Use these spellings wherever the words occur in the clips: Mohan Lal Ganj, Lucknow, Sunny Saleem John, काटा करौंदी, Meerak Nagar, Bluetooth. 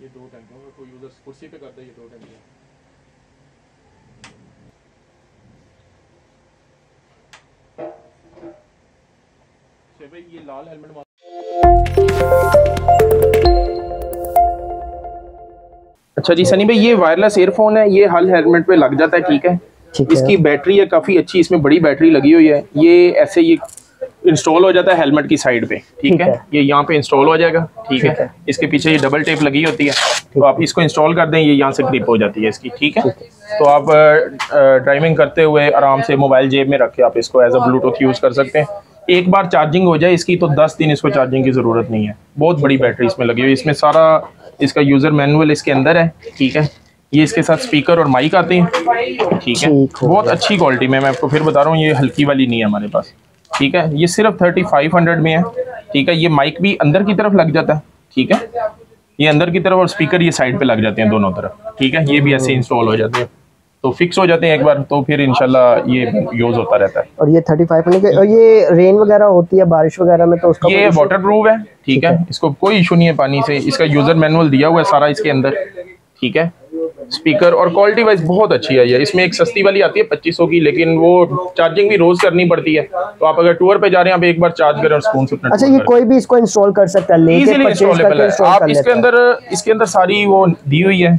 ये दो टंकियों का कोई यूजर्स कुर्सी पे करता है, ये दो टंकियाँ। भाई ये लाल हेलमेट अच्छा जी सनी भाई ये वायरलेस एयरफोन है, ये हल हेलमेट पे लग जाता है, ठीक है। इसकी बैटरी है काफी अच्छी, इसमें बड़ी बैटरी लगी हुई है। ये ऐसे ये इंस्टॉल हो जाता है हेलमेट की साइड पे, ठीक है। ये यहाँ पे इंस्टॉल हो जाएगा, ठीक है। इसके पीछे ये डबल टेप लगी होती है, तो आप इसको इंस्टॉल कर दें, ये यहाँ से ग्रिप हो जाती है इसकी, ठीक है। तो आप ड्राइविंग करते हुए आराम से मोबाइल जेब में रख के आप इसको एज अ ब्लूटूथ यूज कर सकते हैं। एक बार चार्जिंग हो जाए इसकी तो 10 दिन इसको चार्जिंग की ज़रूरत नहीं है। बहुत बड़ी बैटरी इसमें लगी हुई है। इसमें सारा इसका यूज़र मैनुअल इसके अंदर है, ठीक है। ये इसके साथ स्पीकर और माइक आते हैं, ठीक है। बहुत अच्छी क्वालिटी में, मैं आपको फिर बता रहा हूँ, ये हल्की वाली नहीं है हमारे पास, ठीक है। ये सिर्फ 3500 में है, ठीक है। ये माइक भी अंदर की तरफ लग जाता है, ठीक है। ये अंदर की तरफ और स्पीकर ये साइड पर लग जाते हैं दोनों तरफ, ठीक है। ये भी ऐसे इंस्टॉल हो जाते हैं, तो फिक्स हो जाते हैं एक बार, तो फिर इंशाल्लाह ये यूज होता रहता है। और ये 35 और ये रेन वगैरह होती है, बारिश वगैरह में, तो उसका ये वाटर प्रूफ है, ठीक है। इसको कोई इशू नहीं है पानी से। इसका यूजर मैनुअल दिया हुआ है सारा इसके अंदर, ठीक है। स्पीकर और क्वालिटी वाइज बहुत अच्छी है ये। इसमें एक सस्ती वाली आती है 2500 की, लेकिन वो चार्जिंग भी रोज करनी पड़ती है, तो आप अगर टूर पे जा रहे हैं आप एक बार चार्ज करें और सुकून से अपना। अच्छा, ये कोई भी इसको इंस्टॉल कर सकता है, लेके परचेस कर ले। आप इसके अंदर सारी वो दी हुई है,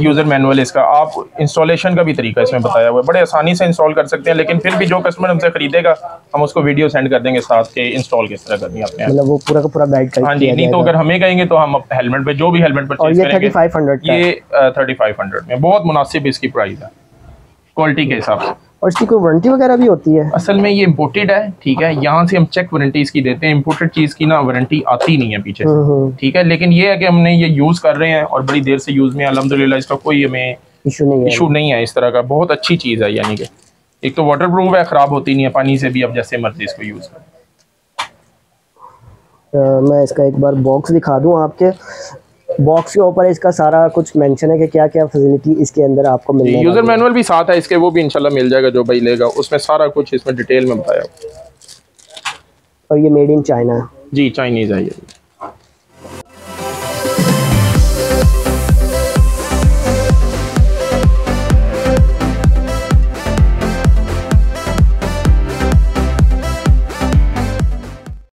यूजर मैनुअल इसका। आप इंस्टॉलेशन का भी तरीका इसमें बताया हुआ है, बड़े आसानी से इंस्टॉल कर सकते हैं। लेकिन फिर भी जो कस्टमर हमसे खरीदेगा हम उसको वीडियो सेंड कर देंगे साथ के, इंस्टॉल किस तरह करनी है आपने, मतलब वो पूरा का पूरा गाइड कर। हाँ जी, नहीं तो अगर हमें कहेंगे तो हम हेलमेट पे, जो भी हेलमेट परचेज करेंगे 3500 का, ये 3500 में बहुत मुनासिब इसकी प्राइस है क्वालिटी के हिसाब से। और इसकी कोई वारंटी वगैरह भी होती है? असल में ये इम्पोर्टेड है, ठीक है। यहाँ से हम चेक वारंटी इसकी देते हैं, इम्पोर्टेड चीज़ की ना वारंटी आती नहीं है पीछे से, ठीक है। लेकिन ये है कि हमने ये यूज़ कर रहे हैं और बड़ी देर से यूज़ में, अल्हम्दुलिल्लाह इसका कोई हमें इशू नहीं है इस तरह का। बहुत अच्छी चीज़ है, यानी कि एक तो वाटर प्रूफ है, ख़राब होती नहीं है, पानी से भी आप जैसे मर्जी इसको यूज़ करें। मैं इसका एक बार बॉक्स दिखा दूँ आपके, बॉक्स के ऊपर इसका सारा कुछ मेंशन है कि क्या क्या फैसिलिटी इसके अंदर आपको मिलेगी। यूजर मैनुअल भी साथ है इसके, वो भी इंशाल्लाह मिल जाएगा जो भाई लेगा, उसमें सारा कुछ इसमें डिटेल में बताया। और ये मेड इन चाइना है जी, चाइनीज है ये।